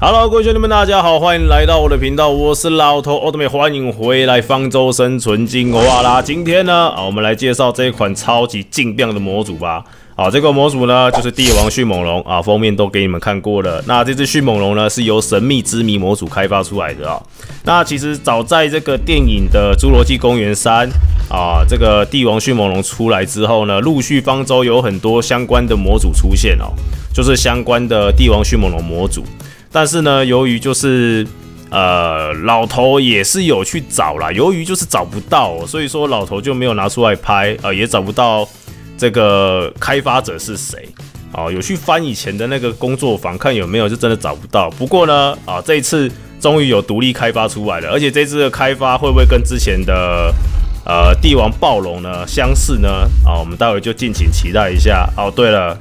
Hello， 各位兄弟们，大家好，欢迎来到我的频道，我是老头奥特美，欢迎回来方舟生存进化啦！今天呢，我们来介绍这一款超级劲量的模组吧。好，这个模组呢就是帝王迅猛龙啊，封面都给你们看过了。那这只迅猛龙呢是由神秘之谜模组开发出来的啊。那其实早在这个电影的《侏罗纪公园3》啊，这个帝王迅猛龙出来之后呢，陆续方舟有很多相关的模组出现哦，就是相关的帝王迅猛龙模组。 但是呢，由于就是老头也是有去找啦，由于就是找不到、喔，所以说老头就没有拿出来拍，也找不到这个开发者是谁哦。有去翻以前的那个工作坊看有没有，就真的找不到。不过呢，啊，这一次终于有独立开发出来了，而且这次的开发会不会跟之前的帝王暴龙呢相似呢？啊，我们待会就敬请期待一下。哦，对了，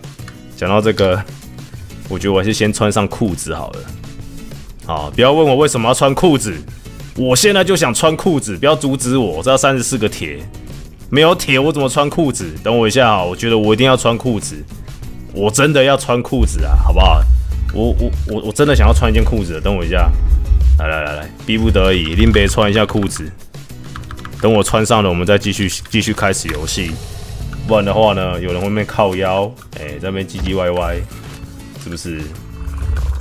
讲到这个。 我觉得我还是先穿上裤子好了。好，不要问我为什么要穿裤子，我现在就想穿裤子，不要阻止我。这要34个铁，没有铁我怎么穿裤子？等我一下啊，我觉得我一定要穿裤子，我真的要穿裤子啊，好不好？我真的想要穿一件裤子，等我一下。来，逼不得已，林北穿一下裤子。等我穿上了，我们再继续开始游戏。不然的话呢，有人会被靠腰，哎，在那边唧唧歪歪。 是不是？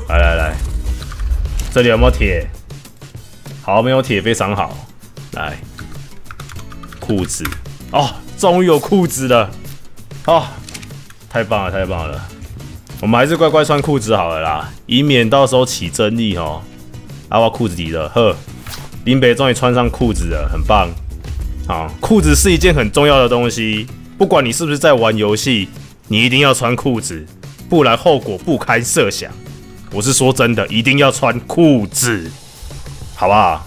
来，这里有没有铁？好，没有铁，非常好。来，裤子哦，终于有裤子了哦，太棒了！我们还是乖乖穿裤子好了啦，以免到时候起争议哦。啊，我裤子里了，呵，林北终于穿上裤子了，很棒。好，裤子是一件很重要的东西，不管你是不是在玩游戏，你一定要穿裤子。 不然后果不堪设想，我是说真的，一定要穿裤子，好不好？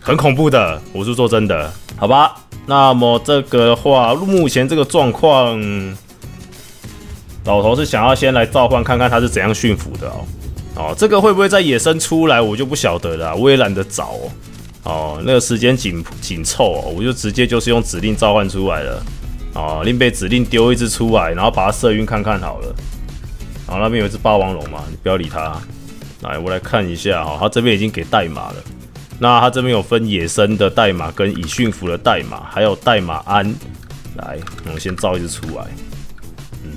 很恐怖的，我是说真的，好吧？那么这个的话，目前这个状况，老头是想要先来召唤看看他是怎样驯服的哦。哦，这个会不会在野生出来，我就不晓得了，我也懒得找哦。哦，那个时间紧凑哦，我就直接就是用指令召唤出来了。哦，另被指令丢一只出来，然后把它射晕看看好了。 好，那边有一只霸王龙嘛，你不要理它。来，我来看一下哈，它这边已经给代码了。那它这边有分野生的代码、跟已驯服的代码，还有代码胺。来，我们先造一只出来。嗯，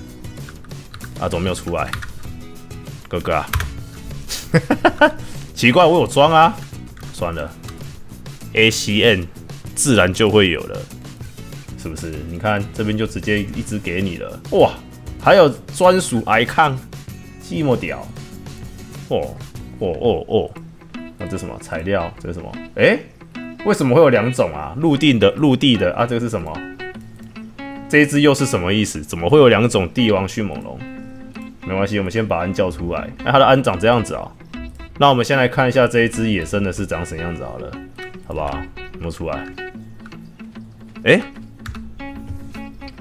啊，怎么没有出来？哥哥啊，奇怪，我有装啊。算了 ，ACN 自然就会有了，是不是？你看这边就直接一只给你了，哇！ 还有专属 icon， 这么屌！哦，那、啊、这是什么材料？这是什么？哎、欸，为什么会有两种啊？陆地的啊，这个是什么？这一只又是什么意思？怎么会有两种帝王迅猛龙？没关系，我们先把鞍叫出来。那、啊、它的鞍长这样子啊、喔，那我们先来看一下这一只野生的是长什么样子好了，好不好？有没有出来？哎、欸，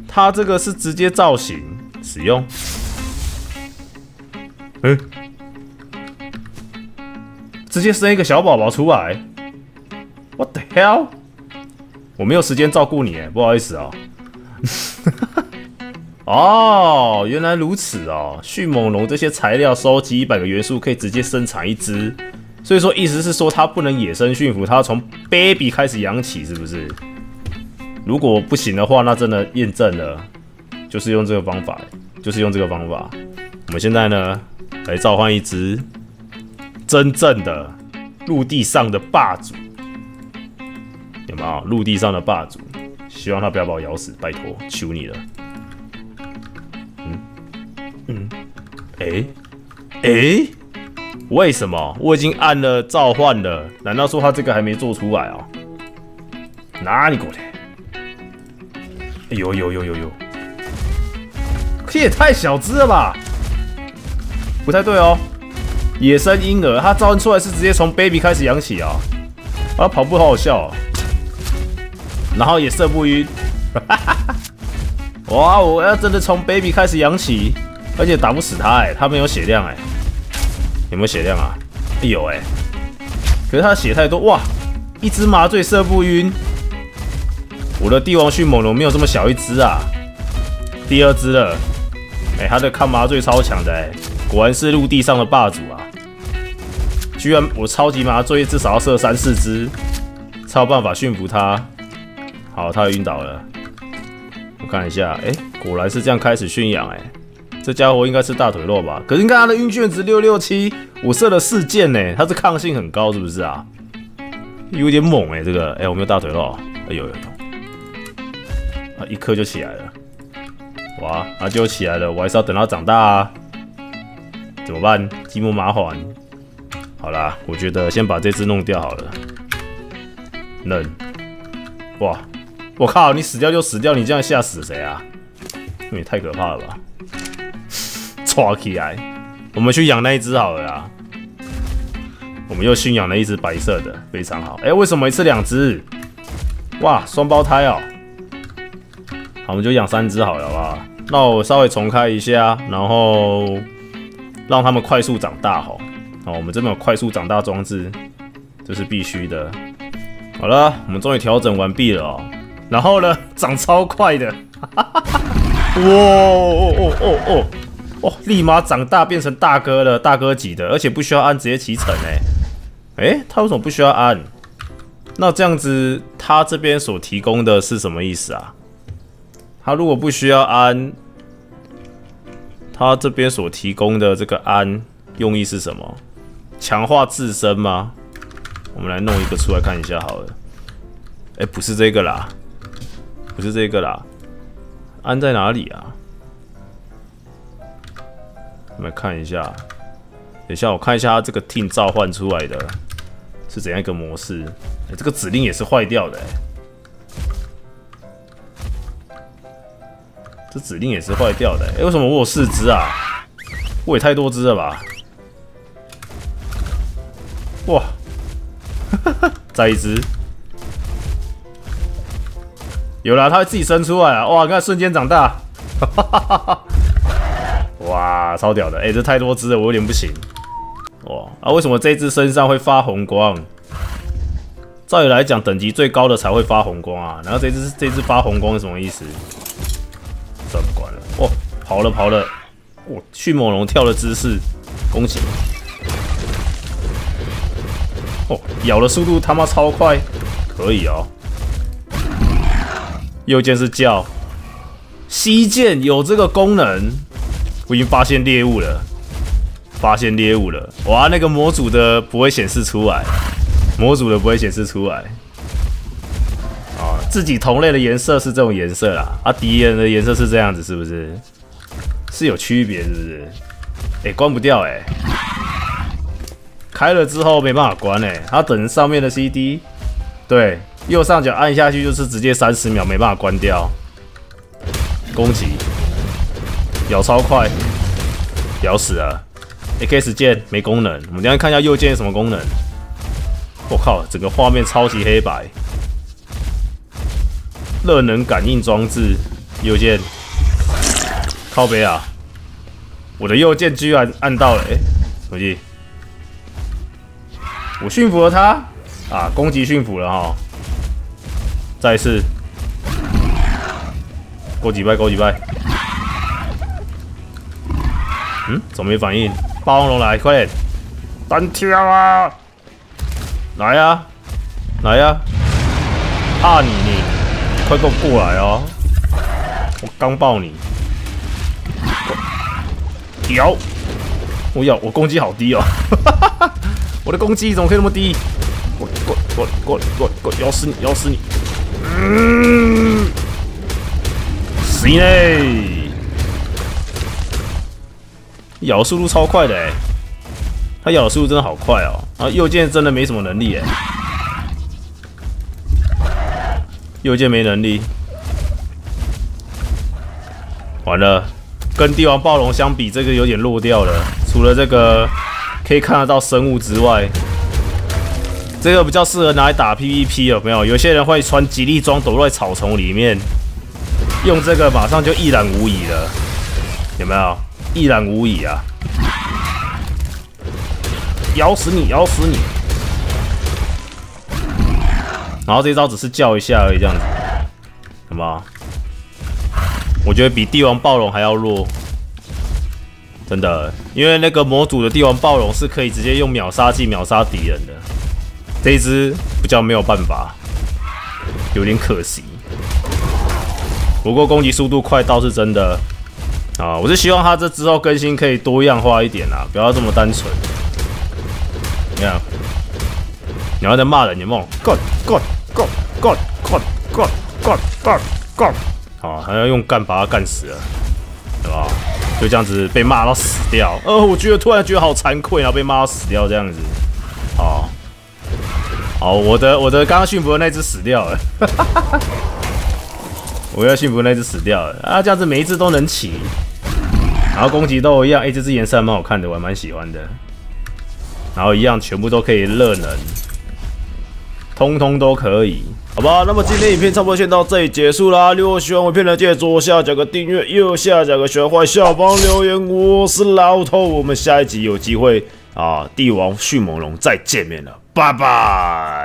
它这个是直接造型。 使用，嗯、直接生一个小宝宝出来 ，What the hell？ 我没有时间照顾你，不好意思哦。哦，原来如此哦。迅猛龙这些材料收集100个元素，可以直接生产一只。所以说，意思是说它不能野生驯服，它要从 baby 开始养起，是不是？如果不行的话，那真的验证了。 就是用这个方法。我们现在呢，来召唤一只真正的陆地上的霸主，有没有？陆地上的霸主，希望他不要把我咬死，拜托，求你了。为什么？我已经按了召唤了，难道说他这个还没做出来哦？哪里过来？有。 这也太小只了吧？不太对哦，野生婴儿，它召唤出来是直接从 baby 开始养起啊、哦！啊，跑步好好笑哦，然后也射不晕，哇！我要真的从 baby 开始养起，而且打不死它哎，它没有血量哎，有没有血量啊？有哎，可是它血太多哇！一只麻醉射不晕，我的帝王迅猛龙没有这么小一只啊！第二只了。 哎、欸，他的抗麻醉超强的哎、欸，果然是陆地上的霸主啊！居然我超级麻醉至少要射3、4只，才有办法驯服它。好，它也晕倒了。我看一下，果然是这样开始驯养。这家伙应该是大腿肉吧？可是你看它的晕眩值667，我射了4箭呢、它是抗性很高，是不是啊？有点猛这个。我没有大腿肉，有。啊，一颗就起来了。哇，它就起来了，我还是要等它长大啊。 怎么办？寂寞麻烦。好啦，我觉得先把这只弄掉好了。嫩，哇！我靠，你死掉就死掉，你这样吓死谁啊？那也太可怕了吧！抓起来，我们去养那一只好了啦。我们又驯养了一只白色的，非常好。为什么一次2只？哇，双胞胎哦。好，我们就养3只好了吧？那我稍微重开一下，然后。 让他们快速长大吼！好，我们这边有快速长大装置，这是必须的。好了，我们终于调整完毕了哦。然后呢，长超快的，哇！立马长大变成大哥了，大哥级的，而且不需要按直接启程他为什么不需要按？那这样子，他这边所提供的是什么意思啊？他如果不需要按。 他这边所提供的这个鞍用意是什么？强化自身吗？我们来弄一个出来看一下好了。不是这个啦，不是这个啦，鞍在哪里啊？我们来看一下，等一下我看一下他这个 team 召唤出来的是怎样一个模式。这个指令也是坏掉的这指令也是坏掉的为什么我有4只啊？我也太多只了吧！哇，再一只，有啦，它会自己生出来啊！哇，你看瞬间长大，哇，超屌的！这太多只了，我有点不行。哇啊，为什么这只身上会发红光？照理来讲，等级最高的才会发红光啊，然后这只发红光是什么意思？ 算不管了哦，跑了跑了，我迅猛龙跳的姿势，恭喜！咬的速度他妈超快，可以哦。右键是叫，吸键有这个功能，我已经发现猎物了，发现猎物了！哇，那个模组的不会显示出来，模组的不会显示出来。 自己同类的颜色是这种颜色啦，啊，敌人的颜色是这样子，是不是？是有区别，是不是？关不掉开了之后没办法关它等上面的 CD， 对，右上角按下去就是直接30秒，没办法关掉。攻击，咬超快，咬死了。X 键没功能，我们等一下看一下右键有什么功能。我靠，整个画面超级黑白。 热能感应装置，右键，靠北啊！我的右键居然按到了，什么意思？我驯服了它啊，攻击驯服了哈。再一次，勾几拜，勾几拜。怎么没反应？霸王龙来，快点，单挑啊！来啊，来啊！怕你。 快给我过来哦！我刚爆你，咬！我攻击好低哦！我的攻击怎么可以那么低？我咬死你，咬死你！死嘞！咬的速度超快的它咬的速度真的好快哦！啊，右键真的没什么能力右键没能力，完了，跟帝王暴龙相比，这个有点弱掉了。除了这个可以看得到生物之外，这个比较适合拿来打 PVP， 有没有？有些人会穿吉利装躲在草丛里面，用这个马上就一览无遗了，有没有？一览无遗啊！咬死你，咬死你！ 然后这一招只是叫一下而已，这样子，好吗？我觉得比帝王暴龙还要弱，真的，因为那个模组的帝王暴龙是可以直接用秒杀技秒杀敌人的，这一只比较没有办法，有点可惜。不过攻击速度快倒是真的啊，我是希望它这之后更新可以多样化一点啦，不要这么单纯。你看，你要在骂人，有没有 ？God God God God God God God God God， 好，还要用干把它干死了，对吧？就这样子被骂到死掉，我觉得突然觉得好惭愧啊，被骂到死掉这样子。好，好，我的刚刚驯服的那只死掉了，我要驯服那只死掉了啊，这样子每一只都能骑，然后攻击都一样，这只颜色还蛮好看的，我还蛮喜欢的。然后一样全部都可以热能，通通都可以。好吧，那么今天影片差不多先到这里结束啦。如果喜欢我片的，记得左下角个订阅，右下角个喜欢，下方留言。我是老头，我们下一集有机会啊，帝王迅猛龙再见面了，拜拜。